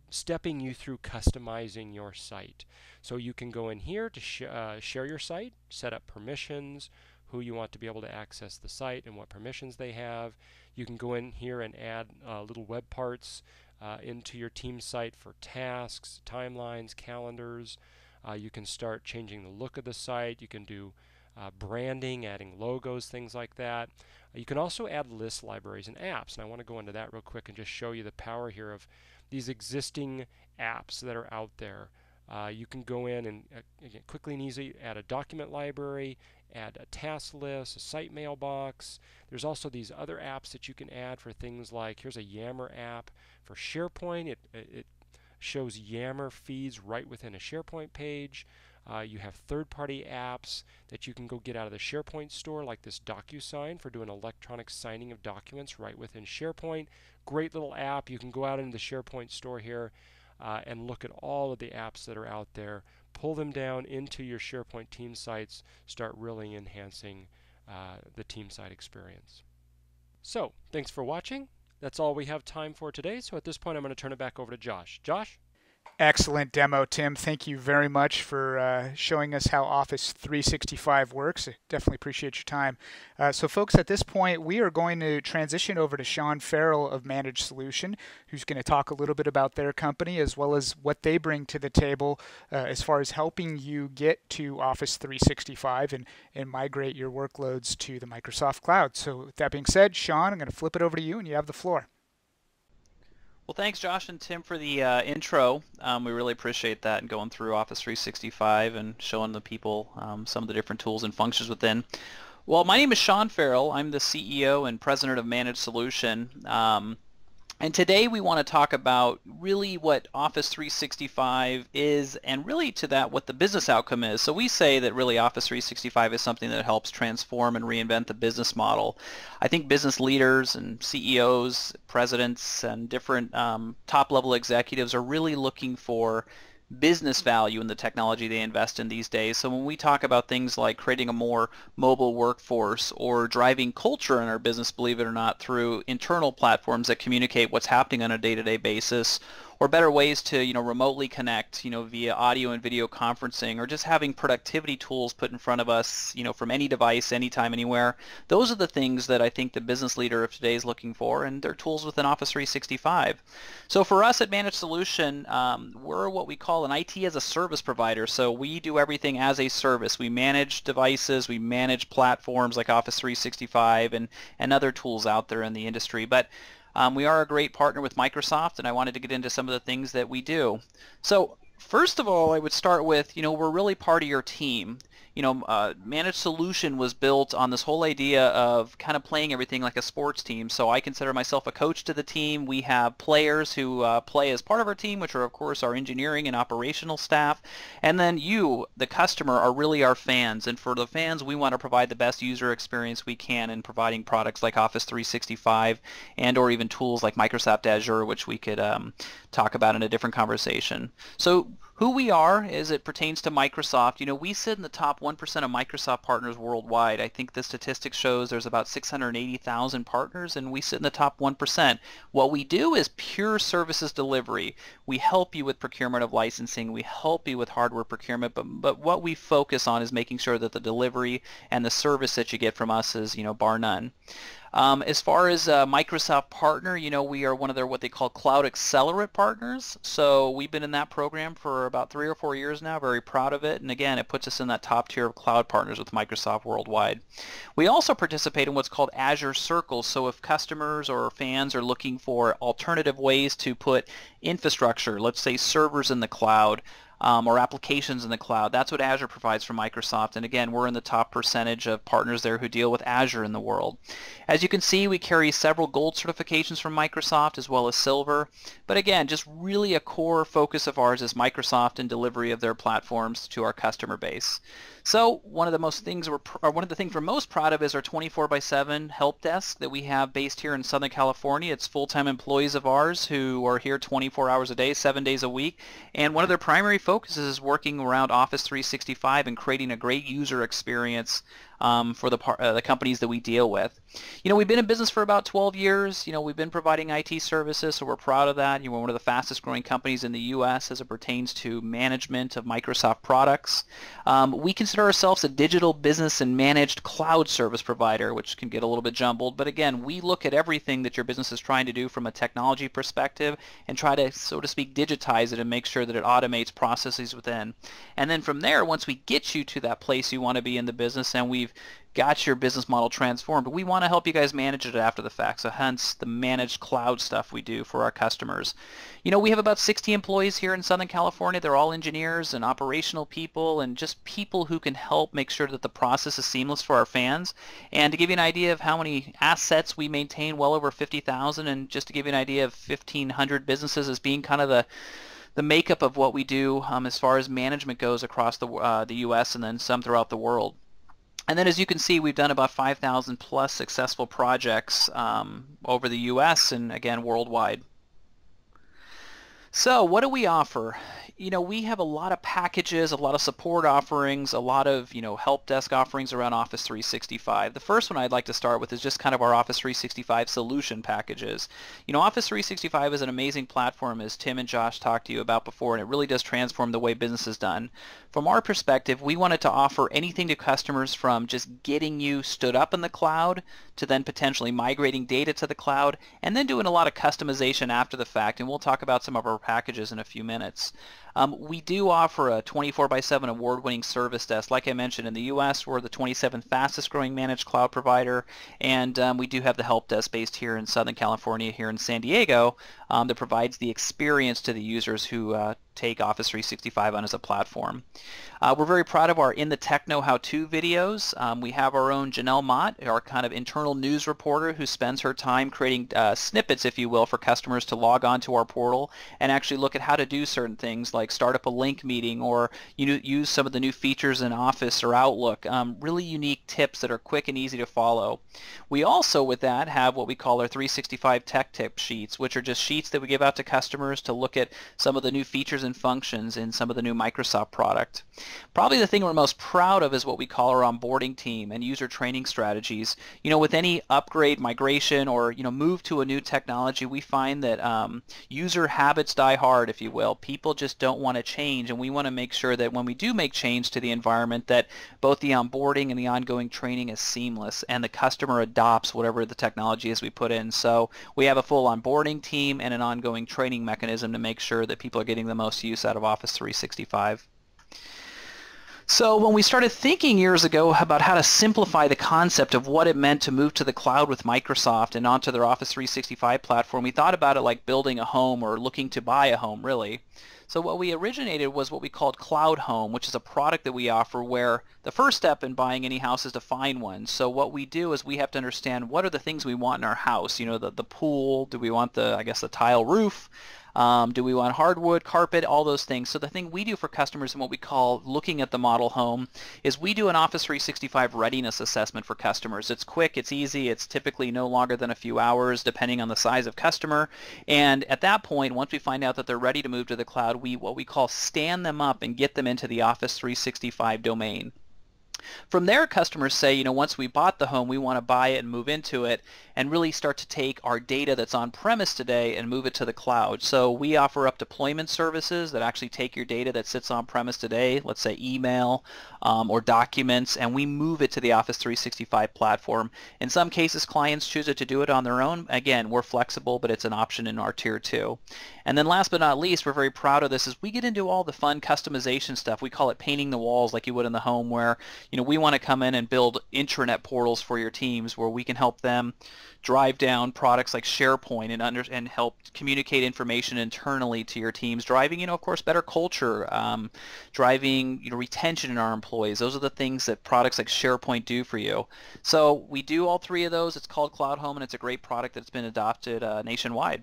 stepping you through customizing your site. So you can go in here to share your site, set up permissions, who you want to be able to access the site and what permissions they have. You can go in here and add little web parts into your team site for tasks, timelines, calendars. You can start changing the look of the site. You can do branding, adding logos, things like that. You can also add list libraries and apps, and I want to go into that real quick and just show you the power here of these existing apps that are out there. You can go in and again, quickly and easily add a document library, add a task list, a site mailbox. There's also these other apps that you can add for things like, here's a Yammer app for SharePoint. It shows Yammer feeds right within a SharePoint page. You have third-party apps that you can go get out of the SharePoint store, like this DocuSign for doing electronic signing of documents right within SharePoint. Great little app. You can go out into the SharePoint store here and look at all of the apps that are out there. Pull them down into your SharePoint team sites. Start really enhancing the team site experience. So, thanks for watching. That's all we have time for today. So at this point, I'm going to turn it back over to Josh. Josh? Excellent demo, Tim. Thank you very much for showing us how Office 365 works. Definitely appreciate your time. So folks, at this point, we are going to transition over to Sean Ferrell of Managed Solution, who's going to talk a little bit about their company as well as what they bring to the table as far as helping you get to Office 365 and migrate your workloads to the Microsoft Cloud. So with that being said, Sean, I'm going to flip it over to you and you have the floor. Well, thanks, Josh and Tim, for the intro. We really appreciate that, and going through Office 365 and showing the people some of the different tools and functions within. Well, my name is Sean Ferrell. I'm the CEO and president of Managed Solution. And today we want to talk about really what Office 365 is, and really to that what the business outcome is. So we say that really Office 365 is something that helps transform and reinvent the business model. I think business leaders and CEOs, presidents, and different top-level executives are really looking for business value in the technology they invest in these days. So when we talk about things like creating a more mobile workforce or driving culture in our business, believe it or not, through internal platforms that communicate what's happening on a day-to-day basis, or better ways to remotely connect via audio and video conferencing, or just having productivity tools put in front of us from any device, anytime, anywhere. Those are the things that I think the business leader of today is looking for, and they're tools within Office 365. So for us at Managed Solution, we're what we call an IT as a service provider. So we do everything as a service. We manage devices, we manage platforms like Office 365 and other tools out there in the industry. But we are a great partner with Microsoft, and I wanted to get into some of the things that we do. So first of all, I would start with, we're really part of your team. Managed Solution was built on this whole idea of kind of playing everything like a sports team. So I consider myself a coach to the team. We have players who play as part of our team, which are, of course, our engineering and operational staff. And then you, the customer, are really our fans. And for the fans, we want to provide the best user experience we can in providing products like Office 365 and or even tools like Microsoft Azure, which we could talk about in a different conversation. So who we are as it pertains to Microsoft. You know, we sit in the top 1% of Microsoft partners worldwide. I think the statistic shows there's about 680,000 partners, and we sit in the top 1%. What we do is pure services delivery. We help you with procurement of licensing. We help you with hardware procurement, but what we focus on is making sure that the delivery and the service that you get from us is, you know, bar none. As far as Microsoft partner, you know, we are one of their what they call Cloud Accelerate partners. So we've been in that program for about 3 or 4 years now, very proud of it. And again, it puts us in that top tier of cloud partners with Microsoft worldwide. We also participate in what's called Azure Circles. So if customers or fans are looking for alternative ways to put infrastructure, let's say servers in the cloud, or applications in the cloud. That's what Azure provides for Microsoft, and again, we're in the top percentage of partners there who deal with Azure in the world. As you can see, we carry several gold certifications from Microsoft as well as silver, but again, just really a core focus of ours is Microsoft and delivery of their platforms to our customer base. So one of the things we're most proud of is our 24/7 help desk that we have based here in Southern California. It's full-time employees of ours who are here 24 hours a day, 7 days a week, and one of their primary focuses is working around Office 365 and creating a great user experience for the companies that we deal with. You know, we've been in business for about 12 years. You know, we've been providing IT services, so we're proud of that. You know, we're one of the fastest growing companies in the U.S. as it pertains to management of Microsoft products. We consider ourselves a digital business and managed cloud service provider, which can get a little bit jumbled, but again, we look at everything that your business is trying to do from a technology perspective and try to, so to speak, digitize it and make sure that it automates processes within. And then from there, once we get you to that place you want to be in the business and we've got your business model transformed, but we want to help you guys manage it after the fact, so hence the managed cloud stuff we do for our customers. You know, we have about 60 employees here in Southern California. They're all engineers and operational people and just people who can help make sure that the process is seamless for our fans. And to give you an idea of how many assets we maintain, well over 50,000, and just to give you an idea of 1,500 businesses as being kind of the makeup of what we do as far as management goes across the U.S. and then some throughout the world. And then as you can see, we've done about 5,000 plus successful projects over the U.S. and again worldwide. So what do we offer? You know, we have a lot of packages, a lot of support offerings, a lot of, you know, help desk offerings around Office 365. The first one I'd like to start with is just kind of our Office 365 solution packages. You know, Office 365 is an amazing platform, as Tim and Josh talked to you about before, and it really does transform the way business is done. From our perspective, we wanted to offer anything to customers from just getting you stood up in the cloud to then potentially migrating data to the cloud and then doing a lot of customization after the fact, and we'll talk about some of our packages in a few minutes. We do offer a 24/7 award-winning service desk. Like I mentioned, in the U.S. we're the 27th fastest growing managed cloud provider, and we do have the help desk based here in Southern California, here in San Diego, that provides the experience to the users who take Office 365 on as a platform. We're very proud of our In the Tech Know How-To videos. We have our own Janelle Mott, our kind of internal news reporter who spends her time creating snippets, if you will, for customers to log on to our portal and actually look at how to do certain things like start up a Link meeting or, you know, use some of the new features in Office or Outlook. Really unique tips that are quick and easy to follow. We also, with that, have what we call our 365 Tech Tip Sheets, which are just sheets that we give out to customers to look at some of the new features and functions in some of the new Microsoft product. Probably the thing we're most proud of is what we call our onboarding team and user training strategies. You know, with any upgrade, migration, or, you know, move to a new technology, we find that user habits die hard, if you will. People just don't want to change, and we want to make sure that when we do make change to the environment, that both the onboarding and the ongoing training is seamless and the customer adopts whatever the technology is we put in. So we have a full onboarding team and an ongoing training mechanism to make sure that people are getting the most use out of Office 365. So when we started thinking years ago about how to simplify the concept of what it meant to move to the cloud with Microsoft and onto their Office 365 platform, we thought about it like building a home or looking to buy a home, really. So what we originated was what we called Cloud Home, which is a product that we offer where the first step in buying any house is to find one. So what we do is we have to understand what are the things we want in our house. You know, the pool, do we want the, I guess, the tile roof? Do we want hardwood, carpet, all those things? So the thing we do for customers and what we call looking at the model home is we do an Office 365 readiness assessment for customers. It's quick, it's easy, it's typically no longer than a few hours depending on the size of customer. And at that point, once we find out that they're ready to move to the cloud, we what we call stand them up and get them into the Office 365 domain. From there, customers say, you know, once we bought the home, we want to buy it and move into it and really start to take our data that's on-premise today and move it to the cloud. So we offer up deployment services that actually take your data that sits on-premise today, let's say email or documents, and we move it to the Office 365 platform. In some cases, clients choose to do it on their own. Again, we're flexible, but it's an option in our Tier 2. And then last but not least, we're very proud of this, is we get into all the fun customization stuff. We call it painting the walls like you would in the home, where you know, we want to come in and build intranet portals for your teams where we can help them drive down products like SharePoint and help communicate information internally to your teams, driving, you know, of course, better culture, driving, you know, retention in our employees. Those are the things that products like SharePoint do for you. So we do all three of those. It's called Cloud Home, and it's a great product that's been adopted nationwide.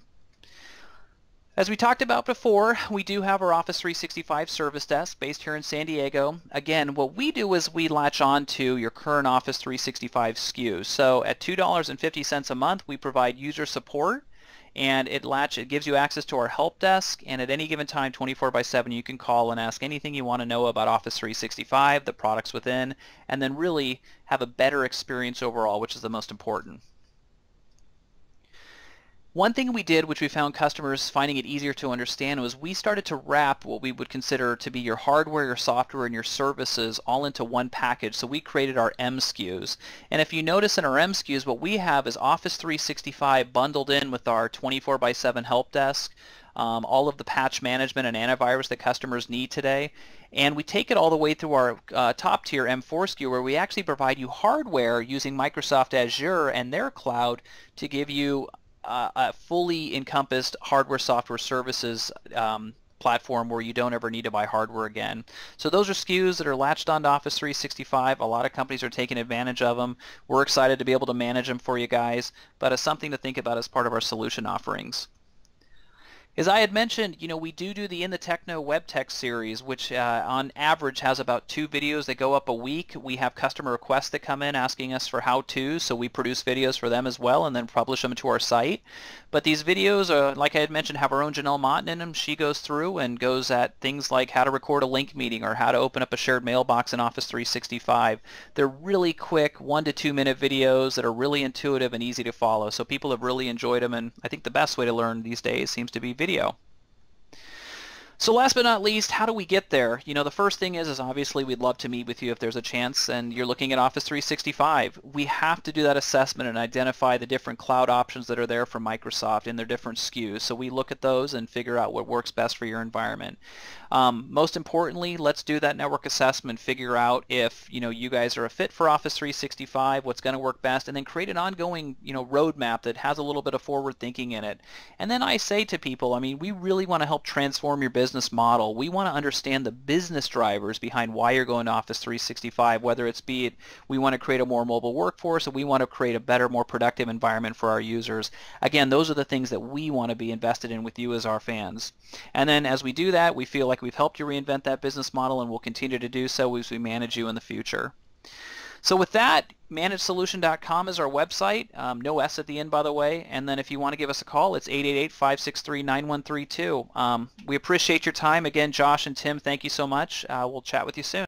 As we talked about before, we do have our Office 365 service desk based here in San Diego. Again, what we do is we latch on to your current Office 365 SKU. So at $2.50 a month, we provide user support, and it gives you access to our help desk, and at any given time, 24/7, you can call and ask anything you want to know about Office 365, the products within, and then really have a better experience overall, which is the most important. One thing we did, which we found customers finding it easier to understand, was we started to wrap what we would consider to be your hardware, your software, and your services all into one package. So we created our M-SKUs. And if you notice in our M-SKUs, what we have is Office 365 bundled in with our 24/7 help desk, all of the patch management and antivirus that customers need today. And we take it all the way through our top tier M4 SKU, where we actually provide you hardware using Microsoft Azure and their cloud to give you a fully encompassed hardware, software, services platform where you don't ever need to buy hardware again. So those are SKUs that are latched onto Office 365. A lot of companies are taking advantage of them. We're excited to be able to manage them for you guys, but it's something to think about as part of our solution offerings. As I had mentioned, you know, we do the In the Techno Web Tech series, which on average has about 2 videos that go up a week. We have customer requests that come in asking us for how-tos, so we produce videos for them as well and then publish them to our site. But these videos, like I had mentioned, have our own Janelle Mott in them. She goes through and goes at things like how to record a Link meeting or how to open up a shared mailbox in Office 365. They're really quick, 1 to 2 minute videos that are really intuitive and easy to follow. So people have really enjoyed them, and I think the best way to learn these days seems to be video. So last but not least, how do we get there? You know, the first thing is obviously we'd love to meet with you if there's a chance and you're looking at Office 365. We have to do that assessment and identify the different cloud options that are there from Microsoft in their different SKUs. So we look at those and figure out what works best for your environment. Most importantly, let's do that network assessment, figure out if, you know, you guys are a fit for Office 365, what's going to work best, and then create an ongoing, you know, roadmap that has a little bit of forward thinking in it. And then I say to people, I mean, we really want to help transform your business model. We want to understand the business drivers behind why you're going to Office 365, whether it's be it we want to create a more mobile workforce, or we want to create a better, more productive environment for our users. Again, those are the things that we want to be invested in with you as our fans. And then as we do that, we feel like we've helped you reinvent that business model, and we'll continue to do so as we manage you in the future. So with that, ManagedSolution.com is our website, no S at the end, by the way, and then if you want to give us a call, it's 888-563-9132. We appreciate your time. Again, Josh and Tim, thank you so much. We'll chat with you soon.